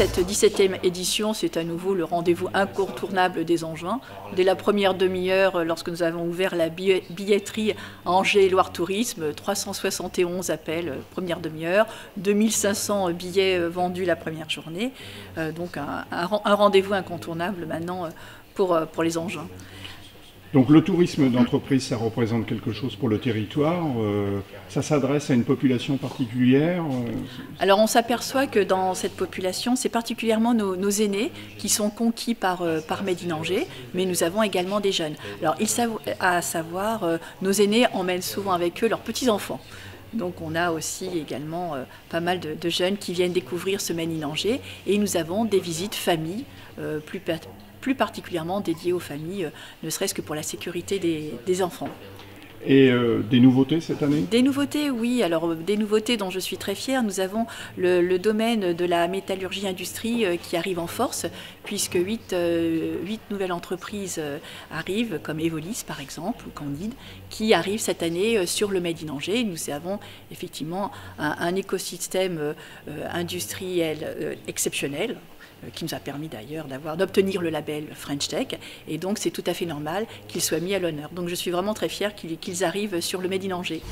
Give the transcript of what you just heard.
Cette 17e édition, c'est à nouveau le rendez-vous incontournable des Angevins. Dès la première demi-heure, lorsque nous avons ouvert la billetterie Angers-Loire Tourisme, 371 appels première demi-heure, 2500 billets vendus la première journée. Donc un rendez-vous incontournable maintenant pour les Angevins. Donc le tourisme d'entreprise, ça représente quelque chose pour le territoire, ça s'adresse à une population particulière. Alors on s'aperçoit que dans cette population, c'est particulièrement nos aînés qui sont conquis par Made in Angers, mais nous avons également des jeunes. Alors nos aînés emmènent souvent avec eux leurs petits-enfants. Donc on a aussi également pas mal de jeunes qui viennent découvrir ce Made in Angers, et nous avons des visites familles plus particulièrement dédiées aux familles, ne serait-ce que pour la sécurité des enfants. Et des nouveautés cette année? Des nouveautés, oui. Alors des nouveautés dont je suis très fière. Nous avons le domaine de la métallurgie-industrie qui arrive en force, puisque huit nouvelles entreprises arrivent, comme Evolis par exemple, ou Candide, qui arrivent cette année sur le Made in Angers. Nous avons effectivement un écosystème industriel exceptionnel, qui nous a permis d'ailleurs d'obtenir le label French Tech, et donc c'est tout à fait normal qu'ils soient mis à l'honneur. Donc je suis vraiment très fière qu'ils arrivent sur le Made in Angers.